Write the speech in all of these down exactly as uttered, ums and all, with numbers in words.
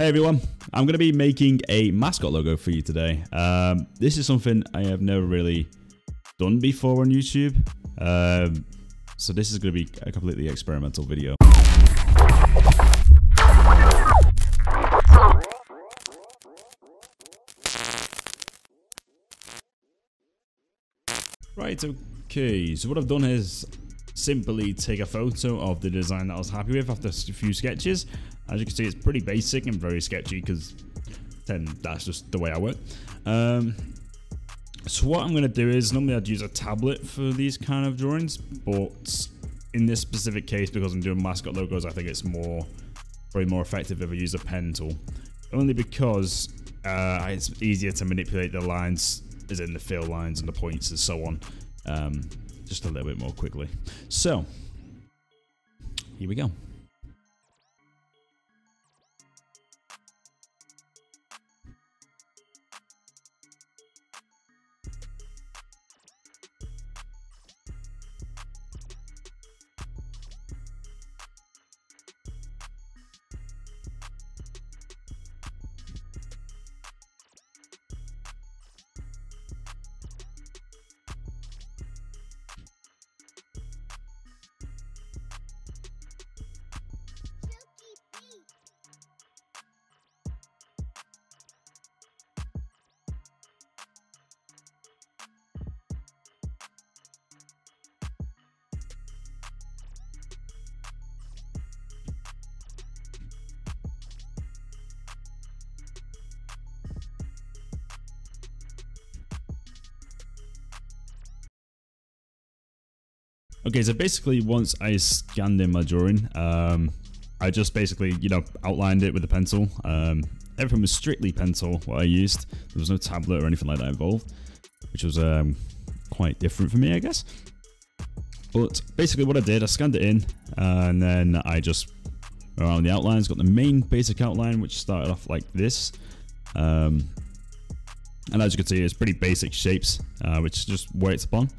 Hey everyone, I'm going to be making a mascot logo for you today. Um, this is something I have never really done before on YouTube, um, so this is going to be a completely experimental video. Right, okay, so what I've done is simply take a photo of the design that I was happy with after a few sketches. As you can see, it's pretty basic and very sketchy because then that's just the way I work. Um, so what I'm going to do is, normally I'd use a tablet for these kind of drawings, but in this specific case, because I'm doing mascot logos, I think it's more, probably more effective if I use a pen tool. Only because uh, it's easier to manipulate the lines, as in the fill lines and the points and so on, um, just a little bit more quickly. So, here we go. Okay, so basically once I scanned in my drawing, um, I just basically, you know, outlined it with a pencil. Um, everything was strictly pencil, what I used. There was no tablet or anything like that involved, which was um, quite different for me, I guess. But basically what I did, I scanned it in, and then I just went around the outlines, got the main basic outline, which started off like this. Um, and as you can see, it's pretty basic shapes, uh, which just worked upon.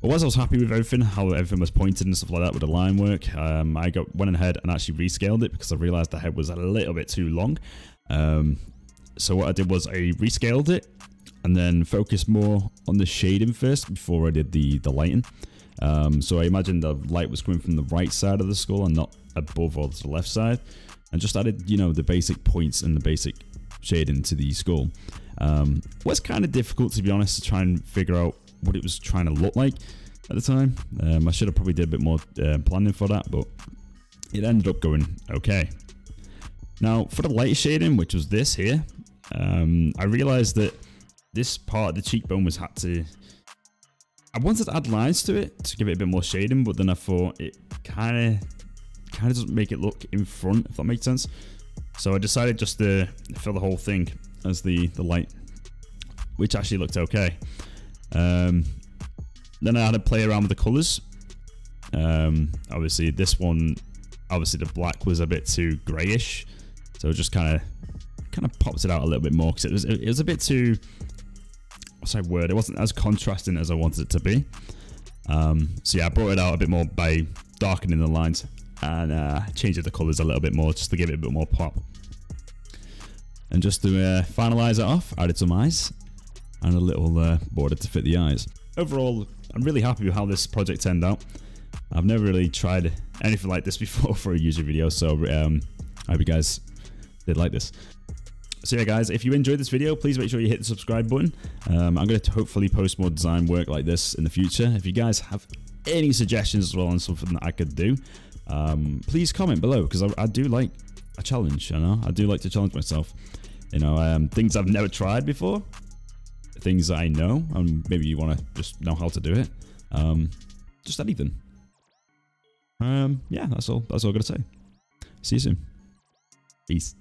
But once I was happy with everything, how everything was pointed and stuff like that with the line work, um, I got went ahead and actually rescaled it because I realized the head was a little bit too long. Um, so what I did was I rescaled it and then focused more on the shading first before I did the, the lighting. Um, so I imagined the light was coming from the right side of the skull and not above or to the left side. And just added, you know, the basic points and the basic shading to the skull. Um, was kind of difficult, to be honest, to try and figure out what it was trying to look like at the time. Um, I should have probably did a bit more uh, planning for that, but it ended up going okay. Now for the light shading, which was this here, um, I realized that this part of the cheekbone was had to, I wanted to add lines to it to give it a bit more shading, but then I thought it kind of kind of doesn't make it look in front, if that makes sense. So I decided just to fill the whole thing as the, the light, which actually looked okay. Um, then I had to play around with the colours. Um, obviously this one, obviously the black was a bit too greyish, so it just kind of kind of popped it out a little bit more because it was, it was a bit too, what's that word, it wasn't as contrasting as I wanted it to be. Um, so yeah, I brought it out a bit more by darkening the lines and uh, changing the colours a little bit more just to give it a bit more pop. And just to uh, finalise it off, I added some eyes and a little uh, border to fit the eyes. Overall, I'm really happy with how this project turned out. I've never really tried anything like this before for a user video, so um, I hope you guys did like this. So yeah guys, if you enjoyed this video, please make sure you hit the subscribe button. Um, I'm going to hopefully post more design work like this in the future. If you guys have any suggestions as well on something that I could do, um, please comment below, because I, I do like a challenge, you know? I do like to challenge myself. You know, um, things I've never tried before, things that I know, and maybe you want to just know how to do it. Um, just anything. Um, yeah, that's all. That's all I gotta say. See you soon. Peace.